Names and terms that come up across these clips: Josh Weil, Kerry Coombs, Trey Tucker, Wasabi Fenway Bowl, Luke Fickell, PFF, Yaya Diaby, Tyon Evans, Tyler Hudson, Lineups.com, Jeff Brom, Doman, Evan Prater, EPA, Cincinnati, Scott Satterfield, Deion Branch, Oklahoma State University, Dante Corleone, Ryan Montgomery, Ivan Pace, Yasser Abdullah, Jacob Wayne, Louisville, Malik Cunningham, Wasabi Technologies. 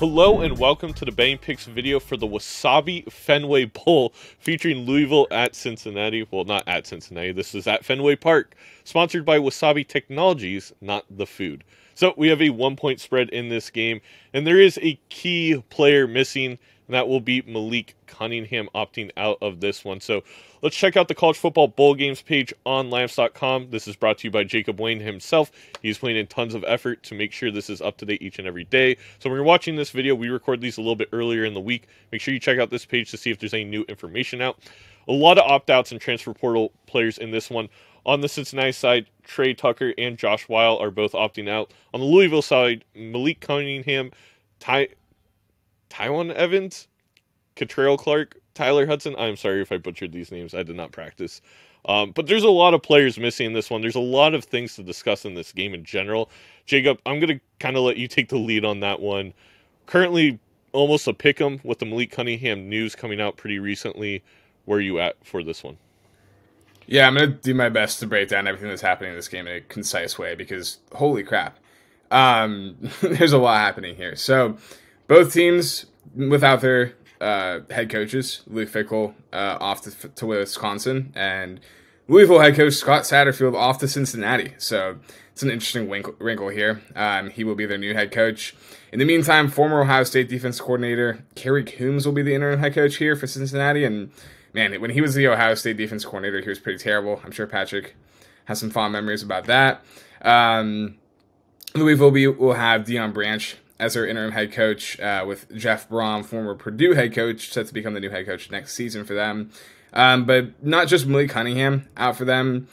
Hello and welcome to the Betting Picks video for the Wasabi Fenway Bowl featuring Louisville at Cincinnati. Well, not at Cincinnati. This is at Fenway Park, sponsored by Wasabi Technologies, not the food. So we have a 1-point spread in this game, and there is a key player missing, and that will be Malik Cunningham opting out of this one. So let's check out the College Football Bowl Games page on Lineups.com. This is brought to you by Jacob Wayne himself. He's putting in tons of effort to make sure this is up to date each and every day. So when you're watching this video, we record these a little bit earlier in the week. Make sure you check out this page to see if there's any new information out. A lot of opt-outs and transfer portal players in this one. On the Cincinnati side, Trey Tucker and Josh Weil are both opting out. On the Louisville side, Malik Cunningham, Tyon Evans, Catrell Clark, Tyler Hudson. I'm sorry if I butchered these names. I did not practice. But there's a lot of players missing in this one. There's a lot of things to discuss in this game in general. Jacob, I'm going to kind of let you take the lead on that one. Currently, almost a pick'em with the Malik Cunningham news coming out pretty recently. Where are you at for this one? Yeah, I'm going to do my best to break down everything that's happening in this game in a concise way because, holy crap, there's a lot happening here. So, both teams without their head coaches, Luke Fickell off to Wisconsin, and Louisville head coach Scott Satterfield off to Cincinnati. So it's an interesting wrinkle here. He will be their new head coach. In the meantime, former Ohio State defense coordinator Kerry Coombs will be the interim head coach here for Cincinnati. And, man, when he was the Ohio State defense coordinator, he was pretty terrible. I'm sure Patrick has some fond memories about that. Louisville will have Deion Branch as their interim head coach, with Jeff Brom, former Purdue head coach, set to become the new head coach next season for them. But not just Malik Cunningham out for them,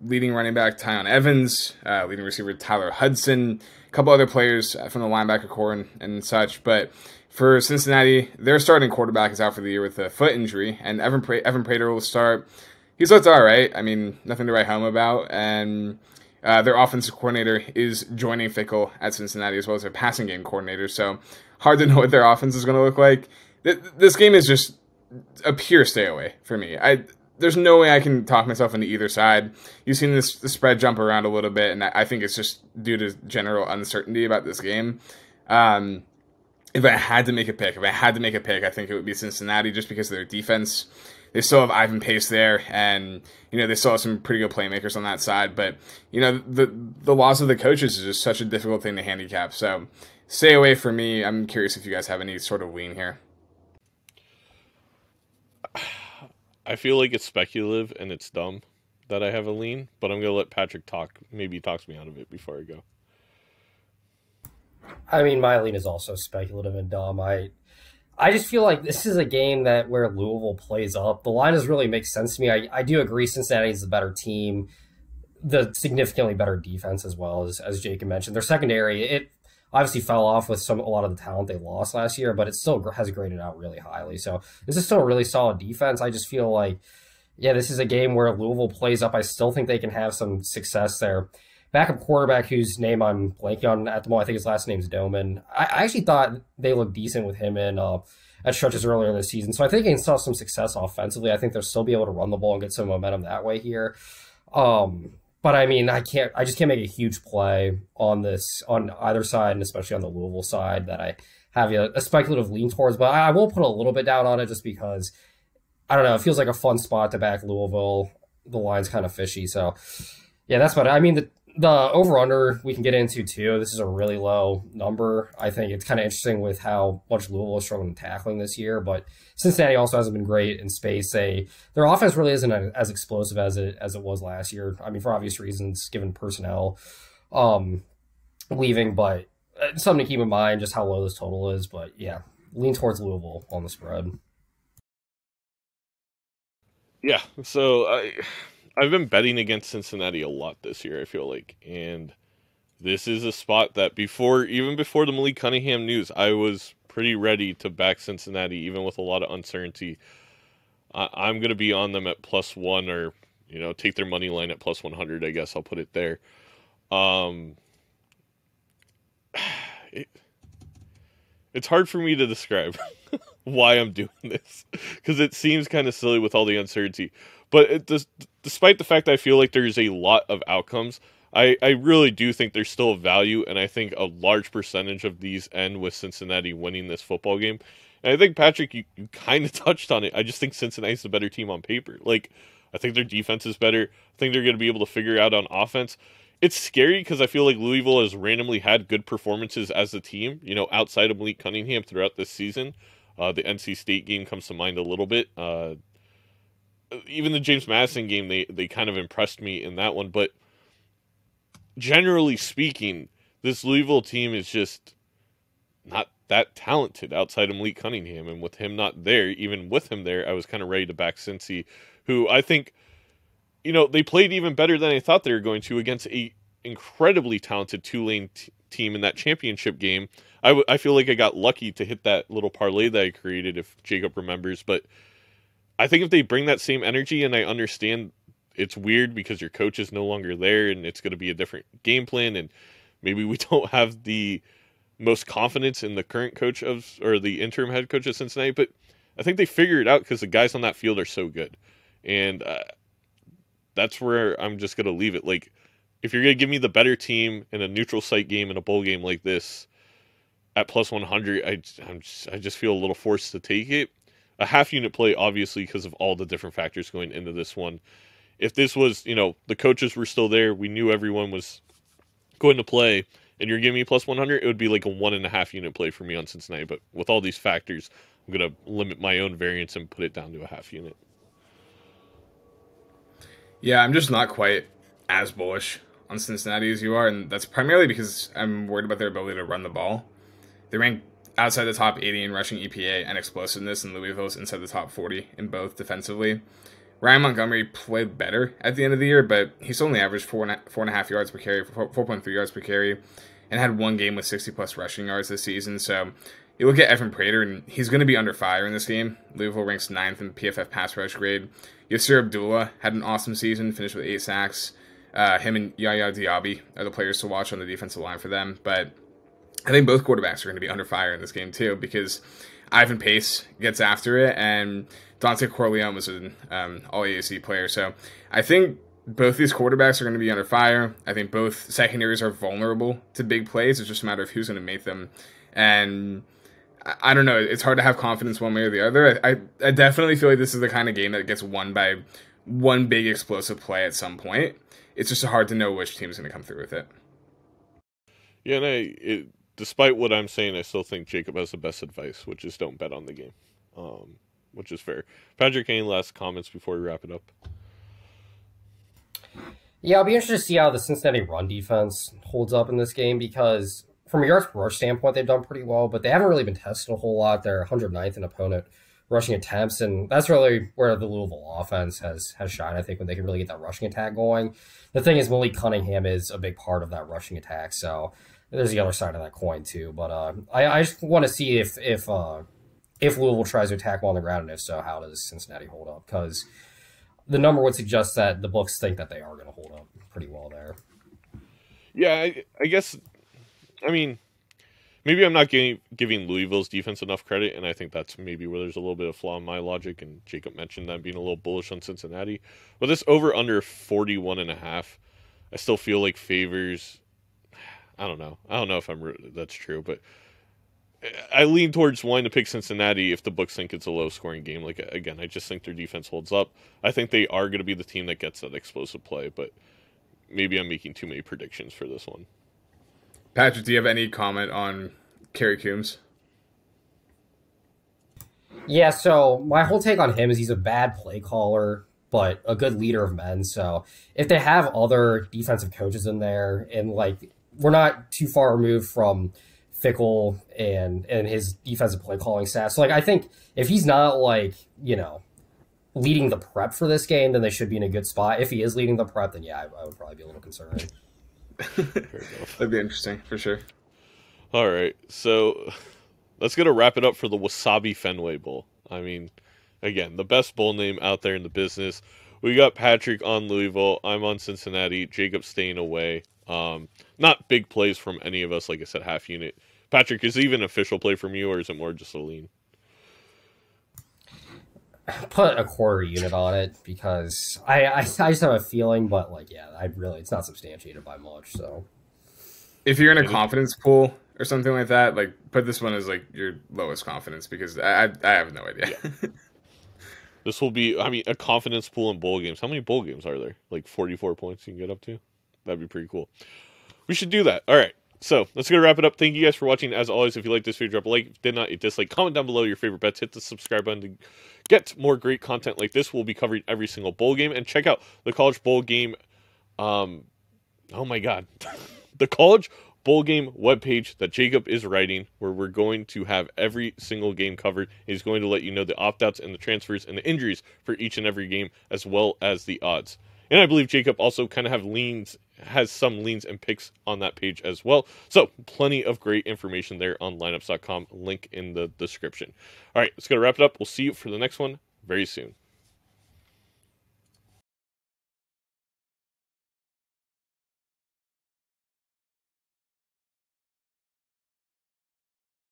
leading running back Tyon Evans, leading receiver Tyler Hudson, a couple other players from the linebacker core and such. But for Cincinnati, their starting quarterback is out for the year with a foot injury, and Evan Prater will start. He's looked all right. I mean, nothing to write home about, and their offensive coordinator is joining Fickell at Cincinnati, as well as their passing game coordinator. So hard to know what their offense is going to look like. This game is just a pure stay away for me. There's no way I can talk myself into either side. You've seen the spread jump around a little bit, and I think it's just due to general uncertainty about this game. If I had to make a pick, I think it would be Cincinnati just because of their defense. They still have Ivan Pace there, and they still have some pretty good playmakers on that side. But the loss of the coaches is just such a difficult thing to handicap. So stay away for me. I'm curious if you guys have any sort of lean here. I feel like it's speculative and it's dumb that I have a lean, but I'm gonna let Patrick talk. Maybe he talks me out of it before I go. I mean, my lean is also speculative and dumb. I just feel like this is a game that where Louisville plays up. The line doesn't really make sense to me. I do agree Cincinnati is the better team, the significantly better defense as well, as Jacob mentioned. Their secondary, it obviously fell off with a lot of the talent they lost last year, but it still has graded out really highly. So this is still a really solid defense. I just feel like, yeah, this is a game where Louisville plays up. I still think they can have some success there. Backup quarterback whose name I'm blanking on at the moment. I think his last name's Doman. I actually thought they looked decent with him in at stretches earlier this season. So I think they can still have some success offensively. I think they'll still be able to run the ball and get some momentum that way here. But I mean, I just can't make a huge play on this on either side, and especially on the Louisville side that I have a speculative lean towards. But I will put a little bit down on it just because I don't know. It feels like a fun spot to back Louisville. The line's kind of fishy, so yeah, that's about it. I mean the over-under we can get into, too. This is a really low number. I think it's kind of interesting with how much Louisville is struggling tackling this year, but Cincinnati also hasn't been great in space. Their offense really isn't as explosive as it was last year. I mean, for obvious reasons, given personnel leaving, but something to keep in mind just how low this total is. But, yeah, lean towards Louisville on the spread. Yeah, so I've been betting against Cincinnati a lot this year, I feel like. And this is a spot that even before the Malik Cunningham news, I was pretty ready to back Cincinnati, even with a lot of uncertainty. I'm going to be on them at +1 or, take their money line at +100, I guess I'll put it there. It's hard for me to describe why I'm doing this because it seems kind of silly with all the uncertainty. But despite the fact that I feel like there's a lot of outcomes, I really do think there's still a value, and I think a large percentage of these end with Cincinnati winning this football game. And I think, Patrick, you kind of touched on it. I just think Cincinnati's the better team on paper. Like, I think their defense is better. I think they're going to be able to figure it out on offense. It's scary because I feel like Louisville has randomly had good performances as a team, you know, outside of Malik Cunningham throughout this season. The NC State game comes to mind a little bit. Even the James Madison game, they kind of impressed me in that one. But generally speaking, this Louisville team is just not that talented outside of Malik Cunningham. And with him not there, even with him there, I was kind of ready to back Cincy, who I think, you know, they played even better than I thought they were going to against a incredibly talented Tulane team in that championship game. I feel like I got lucky to hit that little parlay that I created, if Jacob remembers. But I think if they bring that same energy, and I understand it's weird because your coach is no longer there and it's going to be a different game plan, and maybe we don't have the most confidence in the current coach of, or the interim head coach of Cincinnati, but I think they figure it out because the guys on that field are so good. And that's where I'm just going to leave it. Like, if you're going to give me the better team in a neutral site game in a bowl game like this at +100, I just feel a little forced to take it. A half unit play, obviously, because of all the different factors going into this one. If this was, you know, the coaches were still there, we knew everyone was going to play, and you're giving me +100, it would be like a 1.5 unit play for me on Cincinnati. But with all these factors, I'm going to limit my own variance and put it down to a half unit. Yeah, I'm just not quite as bullish on Cincinnati as you are, and that's primarily because I'm worried about their ability to run the ball. They rank outside the top 80 in rushing EPA and explosiveness, and Louisville's inside the top 40 in both defensively. Ryan Montgomery played better at the end of the year, but he's only averaged 4.5 yards per carry, 4.3 yards per carry, and had one game with 60-plus rushing yards this season. So you look at Evan Prater, and he's going to be under fire in this game. Louisville ranks 9th in PFF pass rush grade. Yasser Abdullah had an awesome season, finished with 8 sacks. Him and Yaya Diaby are the players to watch on the defensive line for them, but I think both quarterbacks are going to be under fire in this game, too, because Ivan Pace gets after it, and Dante Corleone was an all-AAC player. So I think both these quarterbacks are going to be under fire. I think both secondaries are vulnerable to big plays. It's just a matter of who's going to make them. And I don't know. It's hard to have confidence one way or the other. I definitely feel like this is the kind of game that gets won by one big explosive play at some point. It's just hard to know which team's going to come through with it. Yeah, and despite what I'm saying, I still think Jacob has the best advice, which is don't bet on the game, which is fair. Patrick, any last comments before we wrap it up? Yeah, I'll be interested to see how the Cincinnati run defense holds up in this game, because from a yards per rush standpoint, they've done pretty well, but they haven't really been tested a whole lot. They're 109th in opponent rushing attempts, and that's really where the Louisville offense has shined, I think, when they can really get that rushing attack going. The thing is, Malik Cunningham is a big part of that rushing attack, so there's the other side of that coin, too. But I just want to see if Louisville tries to attack well on the ground, and if so, how does Cincinnati hold up? Because the number would suggest that the books think that they are going to hold up pretty well there. Yeah, I guess, I mean, maybe I'm not giving Louisville's defense enough credit, and I think that's maybe where there's a little bit of flaw in my logic, and Jacob mentioned that being a little bullish on Cincinnati. But this over-under 41.5, I still feel like favors... I don't know if that's true, but I lean towards wanting to pick Cincinnati if the books think it's a low-scoring game. Like, again, I just think their defense holds up. I think they are going to be the team that gets that explosive play, but maybe I'm making too many predictions for this one. Patrick, do you have any comment on Kerry Coombs? Yeah, so my whole take on him is he's a bad play caller, but a good leader of men. So if they have other defensive coaches in there, and, like, we're not too far removed from Fickell and his defensive play calling stats. So, like, I think if he's not, like, you know, leading the prep for this game, then they should be in a good spot. If he is leading the prep, then, yeah, I would probably be a little concerned. That'd be interesting, for sure. All right, so that's going to wrap it up for the Wasabi Fenway Bowl. I mean, again, the best bowl name out there in the business. We got Patrick on Louisville. I'm on Cincinnati. Jacob's staying away. Not big plays from any of us, like I said, half unit. Patrick, is it even an official play from you, or is it more just a lean? put a quarter unit on it because I just have a feeling, but like, yeah, it's not substantiated by much. So if you're in a confidence pool or something like that, like put this one as like your lowest confidence because I have no idea. Yeah. This will be, I mean, a confidence pool in bowl games. How many bowl games are there? Like 44 points you can get up to? That'd be pretty cool. We should do that. All right. So that's going to wrap it up. Thank you guys for watching. As always, if you like this video, drop a like. If you did not, hit dislike. Comment down below your favorite bets. Hit the subscribe button to get more great content like this. We'll be covering every single bowl game. And check out the college bowl game. Oh, my God. The college bowl game webpage that Jacob is writing, where we're going to have every single game covered. He's going to let you know the opt-outs and the transfers and the injuries for each and every game, as well as the odds. And I believe Jacob also kind of has some leans and picks on that page as well. So plenty of great information there on Lineups.com. Link in the description. All right, that's going to wrap it up. We'll see you for the next one very soon.